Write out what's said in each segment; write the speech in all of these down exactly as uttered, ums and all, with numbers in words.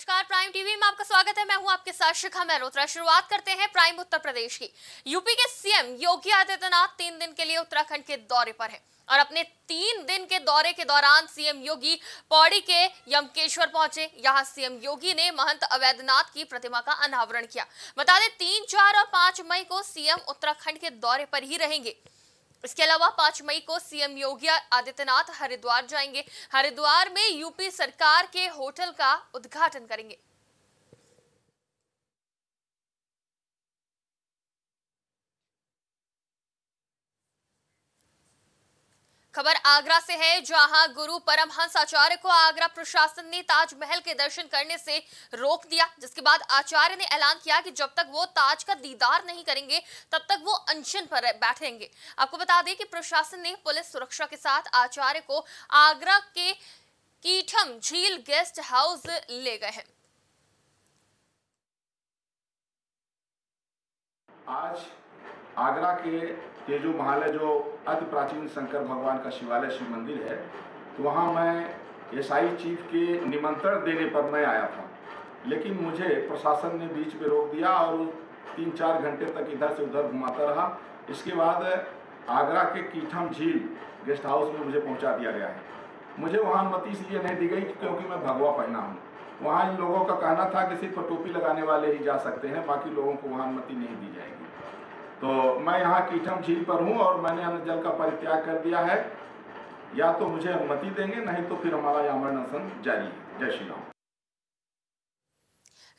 नमस्कार, prime TV में आपका स्वागत है। मैं हूं आपके साथ शिखा मेहरोत्रा। शुरुआत करते हैं प्राइम उत्तर प्रदेश की। यूपी के सीएम योगी आदित्यनाथ तीन दिन के लिए उत्तराखंड के दौरे पर हैं और अपने तीन दिन के दौरे के दौरान सीएम योगी पौड़ी के यमकेश्वर पहुंचे। यहां सीएम योगी ने महंत अवैधनाथ की प्रतिमा का अनावरण किया। बता दें, तीन चार और पांच मई को सीएम उत्तराखंड के दौरे पर ही रहेंगे। इसके अलावा पांच मई को सीएम योगी आदित्यनाथ हरिद्वार जाएंगे। हरिद्वार में यूपी सरकार के होटल का उद्घाटन करेंगे। खबर आगरा से है, जहां गुरु परमहंस आचार्य को आगरा प्रशासन ने ताजमहल के दर्शन करने से रोक दिया, जिसके बाद आचार्य ने ऐलान किया कि जब तक वो ताज का दीदार नहीं करेंगे तब तक वो अनशन पर बैठेंगे। आपको बता दें कि प्रशासन ने पुलिस सुरक्षा के साथ आचार्य को आगरा के कीठम झील गेस्ट हाउस ले गए हैं। आज आगरा के ये जो महल है, जो अति प्राचीन शंकर भगवान का शिवालय शिव मंदिर है, तो वहाँ मैं एसआई चीफ के निमंत्रण देने पर मैं आया था, लेकिन मुझे प्रशासन ने बीच में रोक दिया और तीन चार घंटे तक इधर से उधर घुमाता रहा। इसके बाद आगरा के कीठम झील गेस्ट हाउस में मुझे पहुँचा दिया गया है। मुझे वहाँ अनुमति इसलिए नहीं दी गई क्योंकि मैं भगवा पहना हूँ। वहाँ इन लोगों का कहना था कि सिर्फ टोपी लगाने वाले ही जा सकते हैं, बाकी लोगों को वहाँ अनुमति नहीं दी जाएगी। तो मैं यहाँ कीठम झील पर हूँ और मैंने अन्न जल का परित्याग कर दिया है। या तो मुझे अनुमति देंगे, नहीं तो फिर हमारा यहाँ अनशन जारी है। जय श्री राम।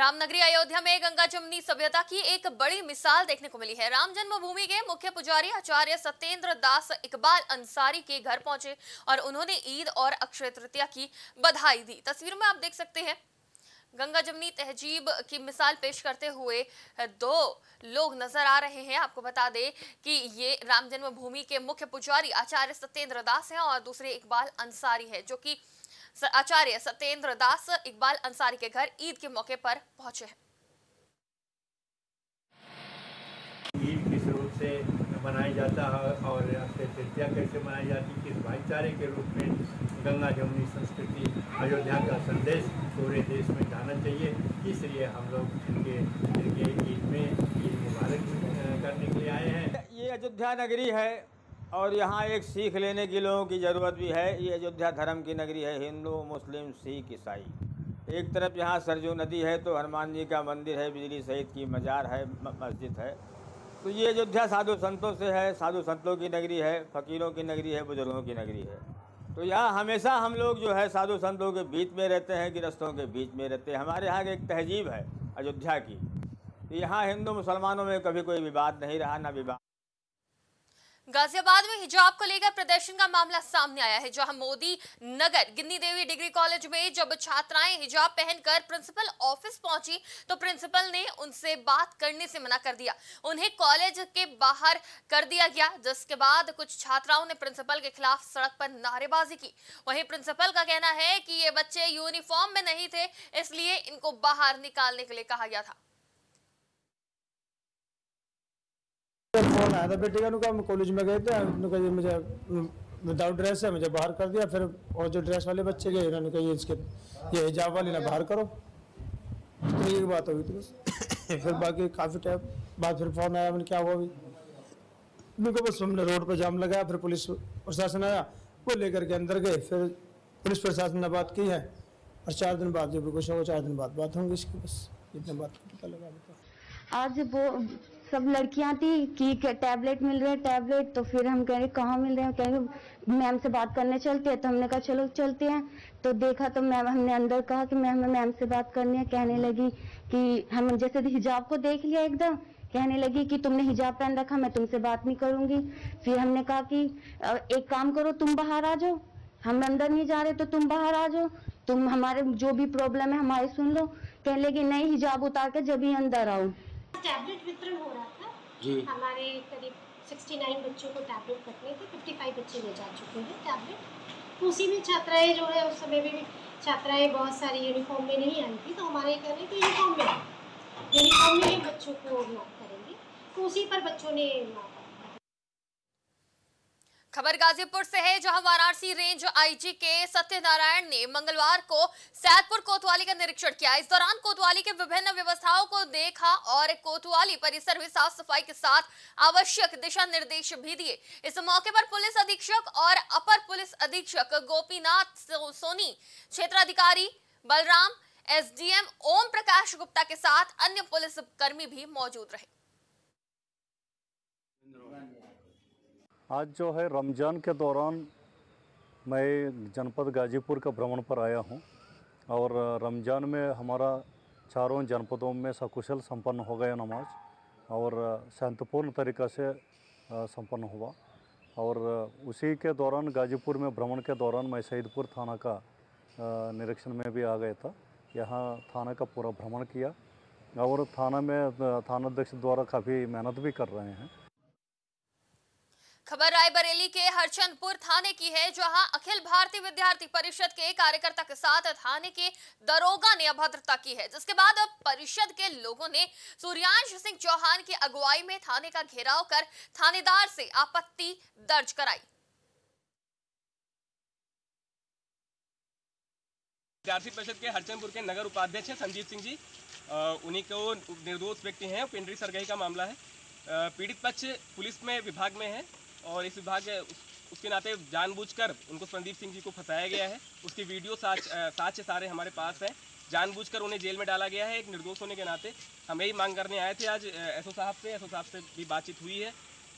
रामनगरी अयोध्या में गंगा जमनी सभ्यता की एक बड़ी मिसाल देखने को मिली है। राम जन्मभूमि के मुख्य पुजारी आचार्य सत्येंद्र दास इकबाल अंसारी के घर पहुंचे और उन्होंने ईद और अक्षय तृतीया की बधाई दी। तस्वीर में आप देख सकते हैं, गंगा जमनी तहजीब की मिसाल पेश करते हुए दो लोग नजर आ रहे हैं। आपको बता दें कि ये राम जन्मभूमि के मुख्य पुजारी आचार्य सत्येंद्र दास हैं और दूसरे इकबाल अंसारी हैं, जो कि आचार्य सत्येंद्र दास इकबाल अंसारी के घर ईद के मौके पर पहुंचे हैं। ईद किस रूप से मनाया जाता है और अक्षय तृतीया कैसे मनाई जाती, किस भाईचारे के रूप में गंगा जमनी संस्कृति अयोध्या का संदेश पूरे देश में जाना चाहिए, इसलिए हम लोग इनके इनके ईद में ईद मुबारक करने के लिए आए हैं। ये अयोध्या नगरी है और यहाँ एक सीख लेने की लोगों की ज़रूरत भी है। ये अयोध्या धर्म की नगरी है, हिंदू मुस्लिम सिख ईसाई। एक तरफ यहाँ सरजू नदी है तो हनुमान जी का मंदिर है, बिजली शहीद की मजार है, मस्जिद है। तो ये अयोध्या साधु संतों से है, साधु संतों की नगरी है, फ़कीरों की नगरी है, बुजुर्गों की नगरी है। तो यहाँ हमेशा हम लोग जो है साधु संतों के बीच में रहते हैं, गृहस्थों के बीच में रहते हैं। हमारे यहाँ एक तहजीब है अयोध्या की। यहाँ हिंदू मुसलमानों में कभी कोई विवाद नहीं रहा, ना विवाद। गाजियाबाद में हिजाब को लेकर प्रदर्शन का मामला सामने आया है, जहां मोदी नगर गिन्नी देवी डिग्री कॉलेज में जब छात्राएं हिजाब पहनकर प्रिंसिपल ऑफिस पहुंची तो प्रिंसिपल ने उनसे बात करने से मना कर दिया। उन्हें कॉलेज के बाहर कर दिया गया, जिसके बाद कुछ छात्राओं ने प्रिंसिपल के खिलाफ सड़क पर नारेबाजी की। वहीं प्रिंसिपल का कहना है कि ये बच्चे यूनिफॉर्म में नहीं थे, इसलिए इनको बाहर निकालने के लिए कहा गया था। फोन आया था बेटे का, उनका हम कॉलेज में गए थे, उनका ये मुझे विदाउट ड्रेस है, मुझे बाहर कर दिया। फिर और जो ड्रेस वाले बच्चे गए उन्होंने कहा ये इसके ये हिजाब वाले ना बाहर करो, तो ये बात हुई थी बस। फिर बाकी काफ़ी टाइम बाद फिर फोन आया, मैंने क्या हुआ अभी उनको, बस हमने रोड पर जाम लगाया। फिर पुलिस प्रशासन आया, वो लेकर के अंदर गए। फिर पुलिस प्रशासन ने बात की है और चार दिन बाद जो भी कुछ होगा, चार दिन बाद बात होंगी इसकी, बस इतने बात पता लगा। आज वो सब लड़कियां थी कि टैबलेट मिल रहे हैं, टैबलेट तो फिर हम कह रहे कहाँ मिल रहे हैं, कहेंगे मैम से बात करने चलते हैं। तो हमने कहा चलो चलते हैं, तो देखा तो मैम, हमने अंदर कहा कि मैम मैम से बात करनी है। कहने लगी कि हम जैसे हिजाब को देख लिया एकदम, कहने लगी कि तुमने हिजाब पहन रखा, मैं तुमसे बात नहीं करूंगी। फिर हमने कहा कि एक काम करो, तुम बाहर आ जाओ, हम अंदर नहीं जा रहे, तो तुम बाहर आ जाओ, तुम हमारे जो भी प्रॉब्लम है हमारी सुन लो। कहने लगी नहीं, हिजाब उतार के जब ही अंदर आओ। टैबलेट वितरण हो रहा था जी। हमारे करीब उनहत्तर बच्चों को टैबलेट कटने थे, पचपन बच्चे ले जा चुके हैं टैबलेट। उसी में छात्राएं जो है, उस समय भी छात्राएं बहुत सारी यूनिफॉर्म में नहीं आई थी, तो हमारे कह रहे थे यूनिफॉर्म में यूनिफॉर्म में ही बच्चों को लॉक करेंगे, तो उसी पर बच्चों ने। खबर गाजीपुर से है, जहां वाराणसी रेंज आईजी के सत्यनारायण ने मंगलवार को सैदपुर कोतवाली का निरीक्षण किया। इस दौरान कोतवाली के विभिन्न व्यवस्थाओं को देखा और कोतवाली परिसर में साफ सफाई के साथ आवश्यक दिशा निर्देश भी दिए। इस मौके पर पुलिस अधीक्षक और अपर पुलिस अधीक्षक गोपीनाथ सोनी, क्षेत्राधिकारी बलराम, एसडीएम ओम प्रकाश गुप्ता के साथ अन्य पुलिस कर्मी भी मौजूद रहे। आज जो है रमज़ान के दौरान मैं जनपद गाजीपुर का भ्रमण पर आया हूं और रमज़ान में हमारा चारों जनपदों में सकुशल संपन्न हो गया नमाज और शांतिपूर्ण तरीक़ा से संपन्न हुआ। और उसी के दौरान गाजीपुर में भ्रमण के दौरान मैं सईदपुर थाना का निरीक्षण में भी आ गया था। यहाँ थाना का पूरा भ्रमण किया और थाना में थानाध्यक्ष द्वारा काफ़ी मेहनत भी कर रहे हैं। खबर रायबरेली के हरचंदपुर थाने की है, जहां अखिल भारतीय विद्यार्थी परिषद के कार्यकर्ता के साथ थाने के दरोगा ने अभद्रता की है, जिसके बाद अब परिषद के लोगों ने सूर्यांश सिंह चौहान की अगुवाई में थाने का घेराव कर थानेदार से आपत्ति दर्ज कराई। विद्यार्थी परिषद के हरचंदपुर के नगर उपाध्यक्ष है संदीप सिंह जी, उन्हीं को निर्दोष व्यक्ति है, पेंड्री सरगही का मामला है। पीड़ित पक्ष पुलिस में विभाग में है और इस विभाग उसके नाते जानबूझकर उनको संदीप सिंह जी को फंसाया गया है। उसकी वीडियो साक्ष्य सारे हमारे पास हैं। जानबूझकर उन्हें जेल में डाला गया है। एक निर्दोष होने के नाते हम यही मांग करने आए थे। आज एसओ साहब से एसओ साहब से भी बातचीत हुई है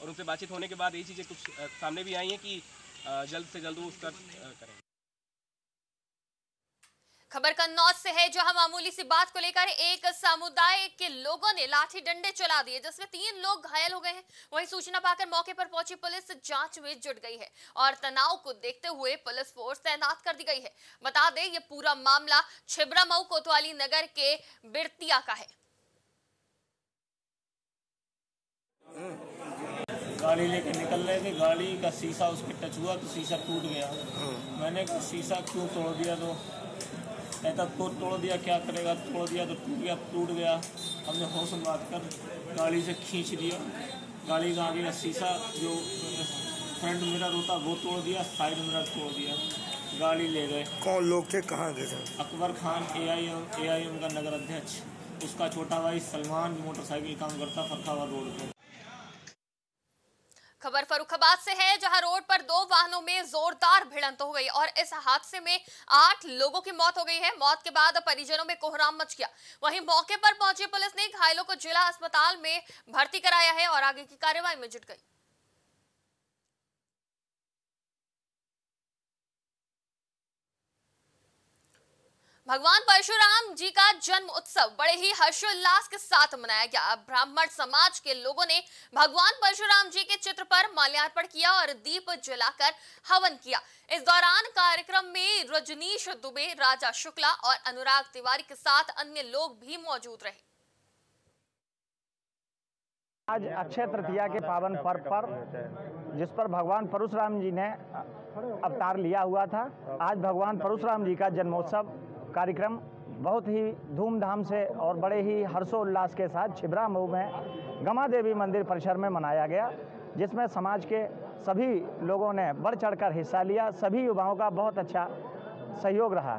और उनसे बातचीत होने के बाद यही चीज़ें कुछ सामने भी आई हैं कि जल्द से जल्द वो उसका करें। खबर कन्नौज से है, जहां मामूली सी बात को लेकर एक समुदाय के लोगों ने लाठी डंडे चला दिए, जिसमें तीन लोग घायल हो गए हैं। वहीं सूचना पाकर मौके पर पहुंची पुलिस जांच में जुट गई है और तनाव को देखते हुए पुलिस फोर्स तैनात कर दी गई है। बता दें ये पूरा मामला छिबरामऊ कोतवाली नगर के बिरतिया का है। गाड़ी लेके निकल रहे थे, गाड़ी का शीशा उसके टच हुआ तो शीशा टूट गया। मैंने शीशा क्यों तोड़ दिया? तो कहता तो तोड़ दिया, क्या करेगा, तोड़ दिया तो टूट गया टूट गया हमने होश में आकर गाड़ी से खींच दिया। गाड़ी का आगे का शीशा जो फ्रंट मिरर होता वो तोड़ दिया, साइड मिरर तोड़ दिया, गाड़ी ले गए। कौन लोग थे, कहाँ गए? Akbar Khan A I M का नगर अध्यक्ष, उसका छोटा भाई सलमान मोटरसाइकिल काम करता फरखावा रोड पर। खबर फरुखाबाद से है, जहां रोड पर दो वाहनों में जोरदार भिड़ंत हो गई और इस हादसे में आठ लोगों की मौत हो गई है। मौत के बाद परिजनों में कोहराम मच गया। वहीं मौके पर पहुंची पुलिस ने घायलों को जिला अस्पताल में भर्ती कराया है और आगे की कार्यवाही में जुट गई। भगवान परशुराम जी का जन्म उत्सव बड़े ही हर्षोल्लास के साथ मनाया गया। ब्राह्मण समाज के लोगों ने भगवान परशुराम जी के चित्र पर माल्यार्पण किया और दीप जलाकर हवन किया। इस दौरान कार्यक्रम में रजनीश दुबे, राजा शुक्ला और अनुराग तिवारी के साथ अन्य लोग भी मौजूद रहे। आज अक्षय तृतीया के पावन पर्व पर, जिस पर भगवान परशुराम जी ने अवतार लिया हुआ था, आज भगवान परशुराम जी का जन्मोत्सव कार्यक्रम बहुत ही धूमधाम से और बड़े ही हर्षोल्लास के साथ छिबरामऊ में गमा देवी मंदिर परिसर में मनाया गया, जिसमें समाज के सभी लोगों ने बढ़ चढ़कर हिस्सा लिया। सभी युवाओं का बहुत अच्छा सहयोग रहा।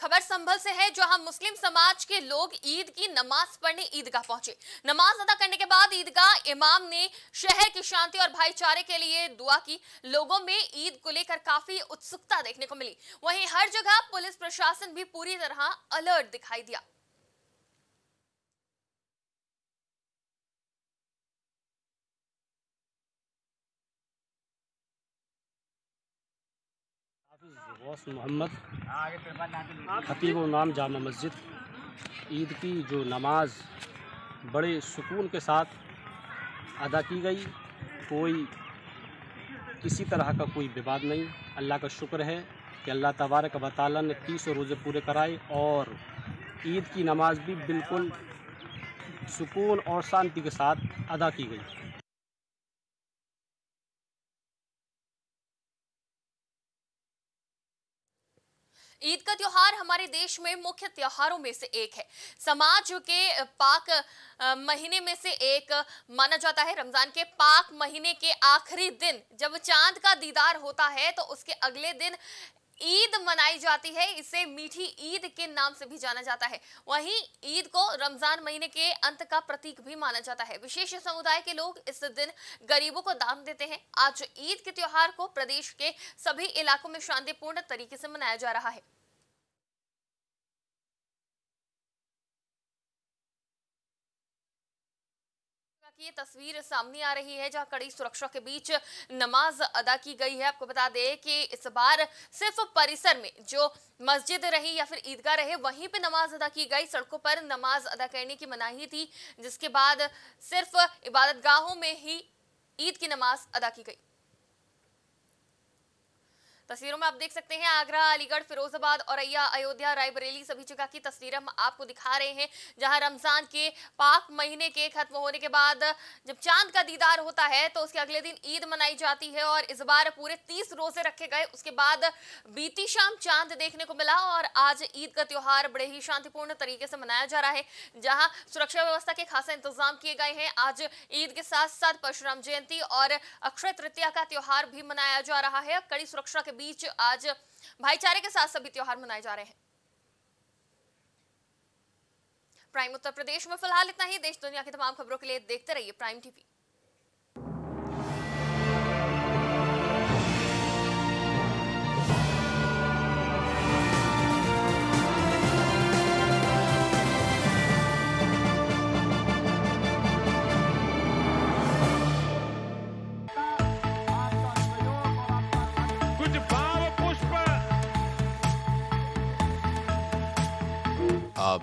खबर संभल से है, जहां मुस्लिम समाज के लोग ईद की नमाज पढ़ने ईदगाह पहुंचे। नमाज अदा करने के बाद ईदगाह इमाम ने शहर की शांति और भाईचारे के लिए दुआ की। लोगों में ईद को लेकर काफी उत्सुकता देखने को मिली। वहीं हर जगह पुलिस प्रशासन भी पूरी तरह अलर्ट दिखाई दिया। मोहम्मद खतीब नाम जामा मस्जिद ईद की जो नमाज बड़े सुकून के साथ अदा की गई, कोई किसी तरह का कोई विवाद नहीं। अल्लाह का शुक्र है कि अल्लाह तबारक व तआला ने तीस रोज़े पूरे कराए और ईद की नमाज भी बिल्कुल सुकून और शांति के साथ अदा की गई। ईद का त्योहार हमारे देश में मुख्य त्योहारों में से एक है, समाज के पाक महीने में से एक माना जाता है। रमजान के पाक महीने के आखिरी दिन जब चांद का दीदार होता है तो उसके अगले दिन ईद मनाई जाती है। इसे मीठी ईद के नाम से भी जाना जाता है। वहीं ईद को रमजान महीने के अंत का प्रतीक भी माना जाता है। विशेष समुदाय के लोग इस दिन गरीबों को दान देते हैं। आज ईद के त्योहार को प्रदेश के सभी इलाकों में शांतिपूर्ण तरीके से मनाया जा रहा है। ये तस्वीर सामने आ रही है जहां कड़ी सुरक्षा के बीच नमाज अदा की गई है। आपको बता दें कि इस बार सिर्फ परिसर में जो मस्जिद रही या फिर ईदगाह रहे वहीं पे नमाज अदा की गई। सड़कों पर नमाज अदा करने की मनाही थी, जिसके बाद सिर्फ इबादतगाहों में ही ईद की नमाज अदा की गई। तस्वीरों में आप देख सकते हैं आगरा, अलीगढ़, फिरोजाबाद, औरैया, अयोध्या, रायबरेली सभी जगह की तस्वीरें हम आपको दिखा रहे हैं, जहां रमजान के पाक महीने के खत्म होने के बाद जब चांद का दीदार होता है तो उसके अगले दिन ईद मनाई जाती है। और इस बार पूरे तीस रोजे रखे गए। उसके बाद बीती शाम चांद देखने को मिला और आज ईद का त्योहार बड़े ही शांतिपूर्ण तरीके से मनाया जा रहा है, जहाँ सुरक्षा व्यवस्था के खासा इंतजाम किए गए हैं। आज ईद के साथ साथ परशुराम जयंती और अक्षय तृतीया का त्योहार भी मनाया जा रहा है। कड़ी सुरक्षा के बीच आज भाईचारे के साथ सभी त्योहार मनाए जा रहे हैं। प्राइम उत्तर प्रदेश में फिलहाल इतना ही। देश दुनिया की तमाम खबरों के लिए देखते रहिए प्राइम टीवी। आप